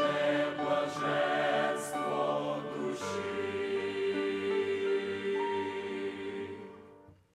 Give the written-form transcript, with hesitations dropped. name.